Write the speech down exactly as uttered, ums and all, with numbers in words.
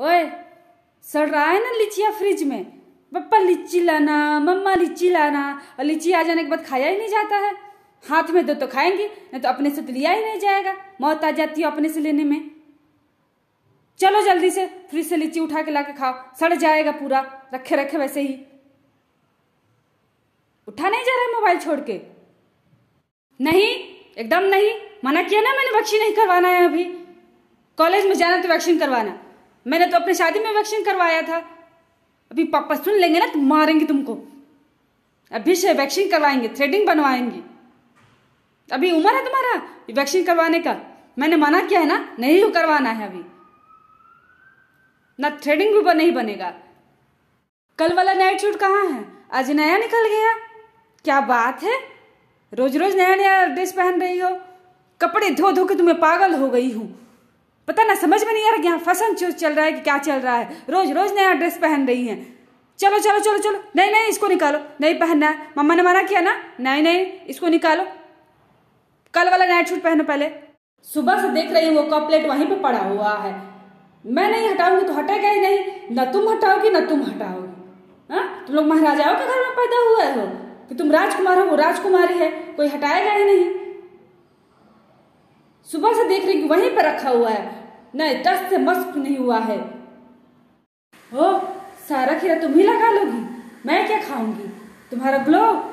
ओए सड़ रहा है ना लीचिया फ्रिज में, पप्पा लीची लाना, मम्मा लीची लाना, और लीची आ जाने के बाद खाया ही नहीं जाता है। हाथ में दो तो खाएंगी, नहीं तो अपने से तो लिया ही नहीं जाएगा, मौत आ जाती है अपने से लेने में। चलो जल्दी से फ्रिज से लीची उठा के ला के खाओ, सड़ जाएगा पूरा, रखे रखे वैसे ही। उठा नहीं जा रहा है मोबाइल छोड़ के। नहीं, एकदम नहीं, मना किया ना मैंने, वैक्सीन नहीं करवाना है अभी। कॉलेज में जाना तो वैक्सीन करवाना, मैंने तो अपनी शादी में वैक्सीन करवाया था। अभी पापा सुन लेंगे ना तो मारेंगे तुमको। अभी से वैक्सीन करवाएंगे, थ्रेडिंग बनवाएंगे। अभी उम्र है तुम्हारा वैक्सीन करवाने का, मैंने मना किया है ना, नहीं करवाना है अभी। ना थ्रेडिंग भी नहीं बनेगा। कल वाला नाइट शूट कहाँ है, आज नया निकल गया, क्या बात है। रोज रोज नया नया ड्रेस पहन रही हो, कपड़े धो धो के तुम्हें पागल हो गई हूँ। पता ना समझ में नहीं आ रहा कि यहाँ फैशन शो चल रहा है कि क्या चल रहा है। रोज रोज नया ड्रेस पहन रही हैं। चलो चलो चलो चलो, नहीं नहीं इसको निकालो, नहीं पहनना है, मम्मा ने मना किया ना, नहीं नहीं इसको निकालो। कल वाला नाइट सूट पहनो पहले। सुबह से देख रही हूँ वो कपलेट वहीं पे पड़ा हुआ है, मैं नहीं हटाऊंगी तो हटेगा ही नहीं। ना तुम हटाओगी ना तुम हटाओगी। हाँ, तुम लोग महाराजाओं के घर में पैदा हुए हो कि तुम राजकुमार हो, वो राजकुमारी है, कोई हटाएगा ही नहीं। सुबह से देख रही कि वहीं पर रखा हुआ है, नहीं दस से मस्क नहीं हुआ है। ओ सारा खीरा तुम ही लगा लोगी, मैं क्या खाऊंगी तुम्हारा ग्लोव।